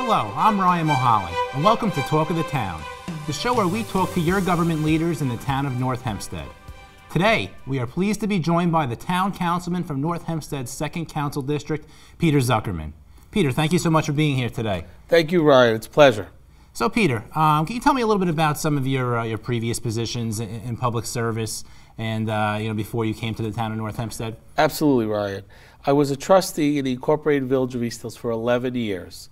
Hello, I'm Ryan O'Mahony, and welcome to Talk of the Town, the show where we talk to your government leaders in the town of North Hempstead. Today, we are pleased to be joined by the town councilman from North Hempstead's 2nd Council District, Peter Zuckerman. Peter, thank you so much for being here today. Thank you, Ryan. It's a pleasure. So, Peter, can you tell me a little bit about some of your previous positions in public service and before you came to the town of North Hempstead? Absolutely, Ryan. I was a trustee in the Incorporated Village of East Hills for 11 years.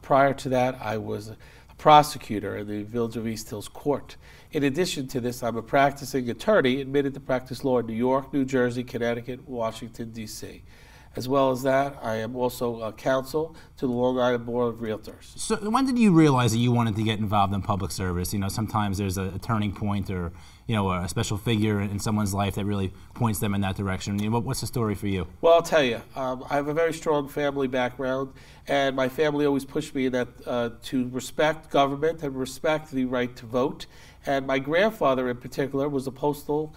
Prior to that, I was a prosecutor in the Village of East Hills Court. In addition to this, I'm a practicing attorney admitted to practice law in New York, New Jersey, Connecticut, Washington, D.C. As well as that, I am also a counsel to the Long Island Board of Realtors. So when did you realize that you wanted to get involved in public service? You know, sometimes there's a turning point or, you know, a special figure in someone's life that really points them in that direction. You know, what's the story for you? Well, I'll tell you, I have a very strong family background, and my family always pushed me that to respect government and respect the right to vote. And my grandfather in particular was a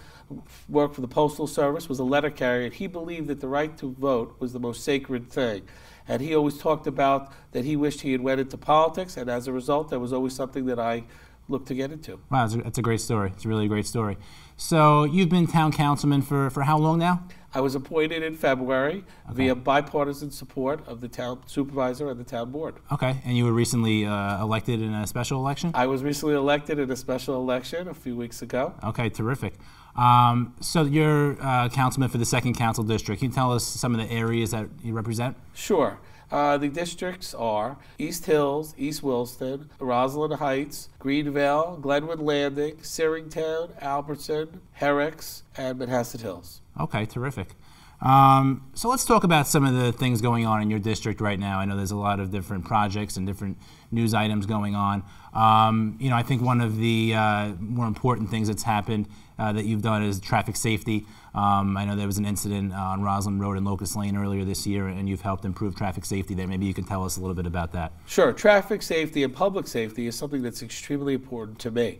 worked for the Postal Service, was a letter carrier, and he believed that the right to vote was the most sacred thing. And he always talked about that he wished he had went into politics, and as a result, that was always something that I looked to get into. Wow, that's a great story. It's really a great story. So you've been town councilman for how long now? I was appointed in February via bipartisan support of the town supervisor and the town board. Okay, and you were recently elected in a special election? I was recently elected in a special election a few weeks ago. Okay, terrific. So you're councilman for the 2nd Council District. Can you tell us some of the areas that you represent? Sure. The districts are East Hills, East Wilston, Roslyn Heights, Greenvale, Glenwood Landing, Syringtown, Albertson, Herricks, and Manhasset Hills. Okay, terrific. So let's talk about some of the things going on in your district right now. I know there's a lot of different projects and different news items going on. I think one of the more important things that's happened that you've done is traffic safety. I know there was an incident on Roslyn Road and Locust Lane earlier this year, and you've helped improve traffic safety there. Maybe you can tell us a little bit about that. Sure. Traffic safety and public safety is something that's extremely important to me.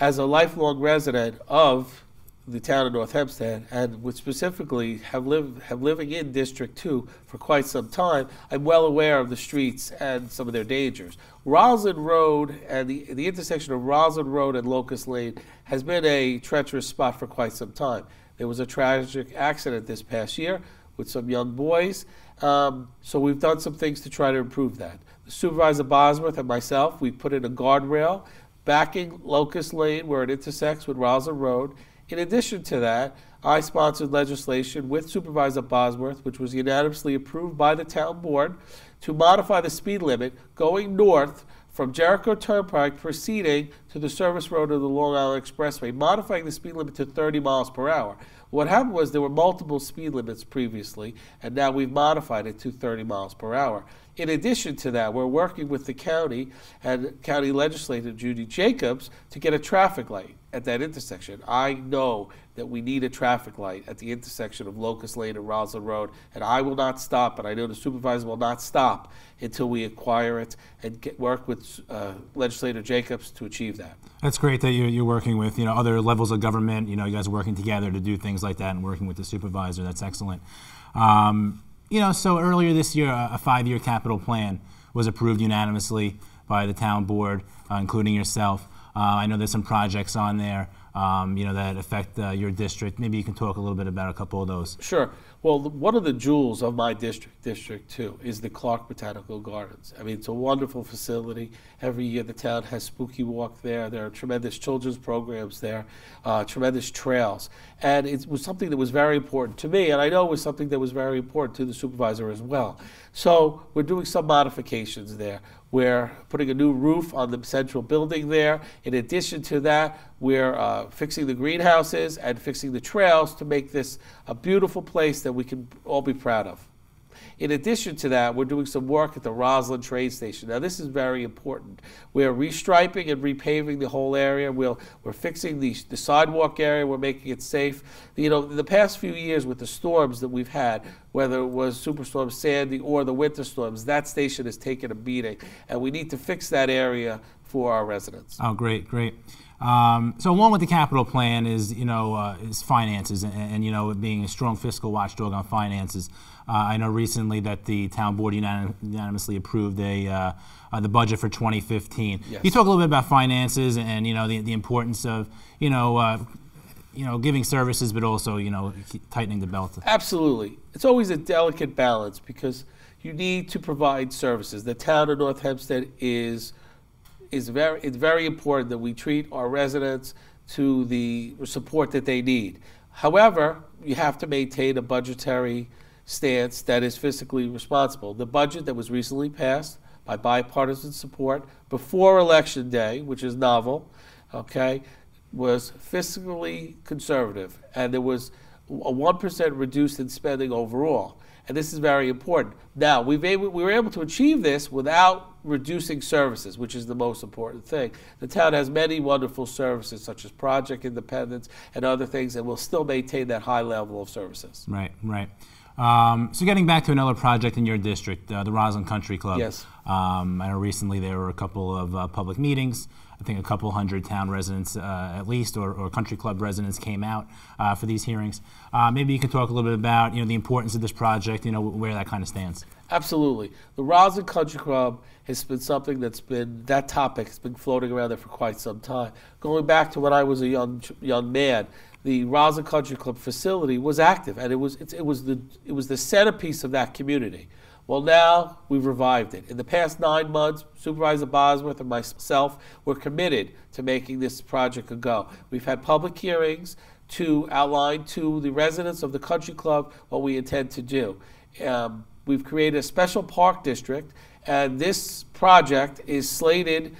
As a lifelong resident of the town of North Hempstead, and would specifically have living in District 2 for quite some time, I'm well aware of the streets and some of their dangers. Roslyn Road and the intersection of Roslyn Road and Locust Lane has been a treacherous spot for quite some time. There was a tragic accident this past year with some young boys, so we've done some things to try to improve that. Supervisor Bosworth and myself, we put in a guardrail backing Locust Lane where it intersects with Roslyn Road. In addition to that, I sponsored legislation with Supervisor Bosworth, which was unanimously approved by the town board, to modify the speed limit going north from Jericho Turnpike proceeding to the service road of the Long Island Expressway, modifying the speed limit to 30 miles per hour. What happened was there were multiple speed limits previously, and now we've modified it to 30 miles per hour. In addition to that, we're working with the county and county legislator Judy Jacobs to get a traffic light at that intersection. I know that we need a traffic light at the intersection of Locust Lane and Roslyn Road, and I will not stop, and I know the supervisor will not stop until we acquire it and work with legislator Jacobs to achieve that. That's great that you're working with other levels of government. You guys are working together to do things like that and working with the supervisor. That's excellent. So earlier this year, a 5-year capital plan was approved unanimously by the town board, including yourself. I know there's some projects on there, that affect your district. Maybe you can talk a little bit about a couple of those. Sure. Well, one of the jewels of my district, District 2, is the Clark Botanical Gardens. I mean, it's a wonderful facility. Every year the town has Spooky Walk there. There are tremendous children's programs there, tremendous trails. And it was something that was very important to me, and I know it was something that was very important to the supervisor as well. So we're doing some modifications there. We're putting a new roof on the central building there. In addition to that, we're fixing the greenhouses and fixing the trails to make this a beautiful place that we can all be proud of. In addition to that, we're doing some work at the Roslyn Train Station. Now, this is very important. We're restriping and repaving the whole area. We're fixing the sidewalk area. We're making it safe. The past few years with the storms that we've had, whether it was Superstorm Sandy or the winter storms, that station has taken a beating, and we need to fix that area for our residents. Oh, great, great. So along with the capital plan is, is finances and being a strong fiscal watchdog on finances. I know recently that the town board unanimously approved the budget for 2015. Yes. You talk a little bit about finances and the importance of giving services, but also tightening the belt. Absolutely, it's always a delicate balance because you need to provide services. The town of North Hempstead it's very important that we treat our residents to the support that they need. However, you have to maintain a budgetary stance that is fiscally responsible. The budget that was recently passed by bipartisan support before Election Day, which is novel, okay, was fiscally conservative, and there was a 1% reduced in spending overall. And this is very important. Now, we were able to achieve this without reducing services, which is the most important thing. The town has many wonderful services, such as Project Independence and other things, and we'll still maintain that high level of services. Right, right. So getting back to another project in your district, the Roslyn Country Club. Yes. I know recently there were a couple of public meetings. I think a couple hundred town residents at least, or country club residents came out for these hearings. Maybe you could talk a little bit about the importance of this project, where that kind of stands. Absolutely. The Roslyn Country Club has been something that's been, that topic has been floating around there for quite some time. Going back to when I was a young man, the Roslyn Country Club facility was active, and it was the centerpiece of that community. Well, now we've revived it. In the past 9 months, Supervisor Bosworth and myself were committed to making this project a go. We've had public hearings to outline to the residents of the country club what we intend to do. We've created a special park district, and this project is slated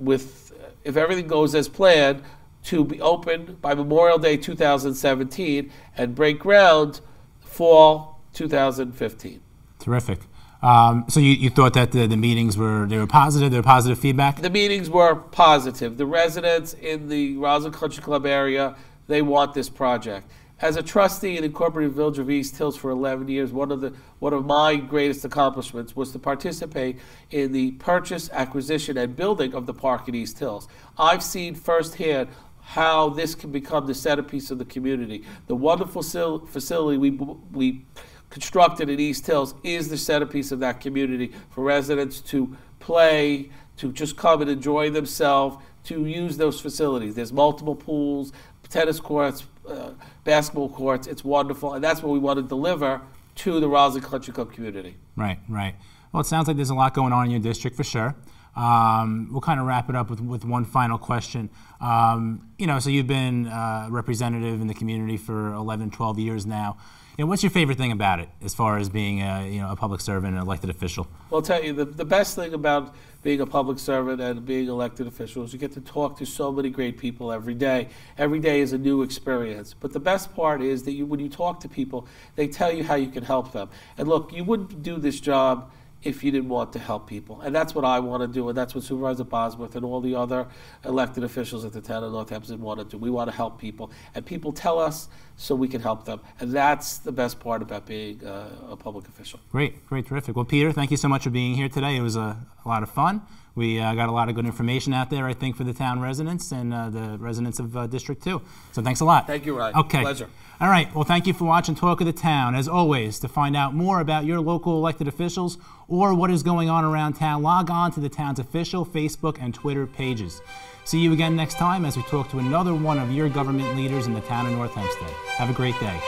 with, if everything goes as planned, to be open by Memorial Day 2017 and break ground fall 2015. Terrific. So you thought that the meetings were, they were positive feedback? The meetings were positive. The residents in the Roslyn Country Club area, they want this project. As a trustee in the Incorporated Village of East Hills for 11 years, one of my greatest accomplishments was to participate in the purchase, acquisition, and building of the park in East Hills. I've seen firsthand how this can become the centerpiece of the community. The wonderful facility we constructed in East Hills is the centerpiece of that community for residents to play, to just come and enjoy themselves, to use those facilities. There's multiple pools, tennis courts, basketball courts. It's wonderful, and that's what we want to deliver to the Roslyn Country Club community. Right, right. Well, it sounds like there's a lot going on in your district for sure. We'll kind of wrap it up with one final question. So you've been representative in the community for 11, 12 years now. What's your favorite thing about it, as far as being a public servant and an elected official? Well, I'll tell you, the best thing about being a public servant and being an elected official is you get to talk to so many great people every day. Every day is a new experience. But the best part is that when you talk to people, they tell you how you can help them. And look, you wouldn't do this job if you didn't want to help people. And that's what I want to do, and that's what Supervisor Bosworth and all the other elected officials at the town of North Hempstead want to do. We want to help people, and people tell us so we can help them. And that's the best part about being a public official. Great, great, terrific. Well, Peter, thank you so much for being here today. It was a lot of fun. We got a lot of good information out there, I think, for the town residents and the residents of District 2. So thanks a lot. Thank you, Ryan. Okay. Pleasure. All right. Well, thank you for watching Talk of the Town. As always, to find out more about your local elected officials or what is going on around town, log on to the town's official Facebook and Twitter pages. See you again next time as we talk to another one of your government leaders in the town of North Hempstead. Have a great day.